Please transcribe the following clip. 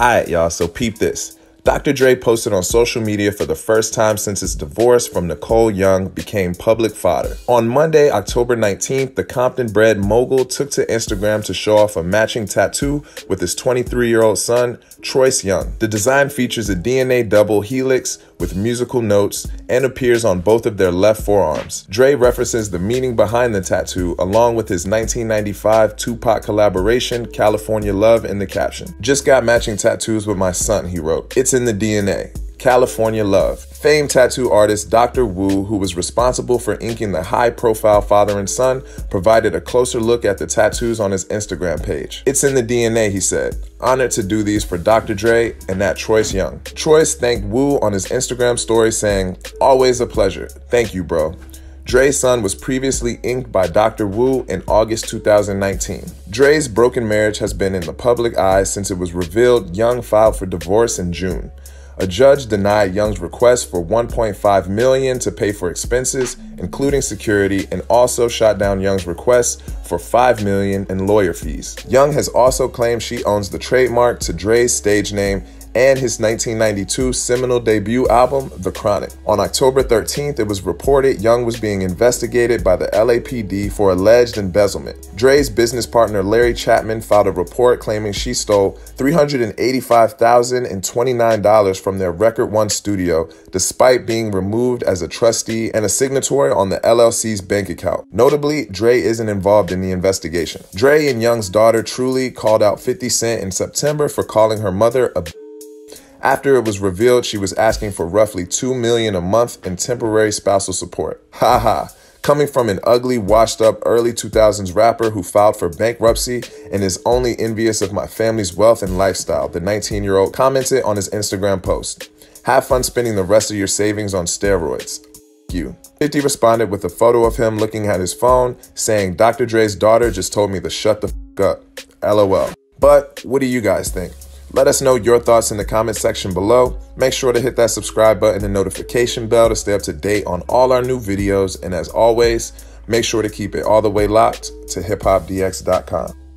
Alright y'all, so peep this. Dr. Dre posted on social media for the first time since his divorce from Nicole Young became public fodder. On Monday, October 19th, the Compton-bred mogul took to Instagram to show off a matching tattoo with his 23-year-old son, Truice Young. The design features a DNA double helix with musical notes and appears on both of their left forearms. Dre references the meaning behind the tattoo along with his 1995 Tupac collaboration, California Love, in the caption. "Just got matching tattoos with my son," he wrote. "It's in the DNA. California Love." Famed tattoo artist Dr. Wu, who was responsible for inking the high-profile father and son, provided a closer look at the tattoos on his Instagram page. "It's in the DNA," he said. "Honored to do these for Dr. Dre and that Truice Young." Truice thanked Wu on his Instagram story saying, "Always a pleasure. Thank you, bro." Dre's son was previously inked by Dr. Wu in August 2019. Dre's broken marriage has been in the public eye since it was revealed Young filed for divorce in June. A judge denied Young's request for $1.5 million to pay for expenses, including security, and also shot down Young's request for $5 million in lawyer fees. Young has also claimed she owns the trademark to Dre's stage name and his 1992 seminal debut album, The Chronic. On October 13th, it was reported Young was being investigated by the LAPD for alleged embezzlement. Dre's business partner, Larry Chapman, filed a report claiming she stole $385,029 from their Record One studio, despite being removed as a trustee and a signatory on the LLC's bank account. Notably, Dre isn't involved in the investigation. Dre and Young's daughter, Truly, called out 50 Cent in September for calling her mother a after it was revealed she was asking for roughly $2 million a month in temporary spousal support. Haha. Coming from an ugly, washed-up early 2000s rapper who filed for bankruptcy and is only envious of my family's wealth and lifestyle, the 19-year-old commented on his Instagram post. "Have fun spending the rest of your savings on steroids. You." 50 responded with a photo of him looking at his phone, saying, "Dr. Dre's daughter just told me to shut the f*** up. LOL." But what do you guys think? Let us know your thoughts in the comment section below. Make sure to hit that subscribe button and notification bell to stay up to date on all our new videos. And as always, make sure to keep it all the way locked to hiphopdx.com.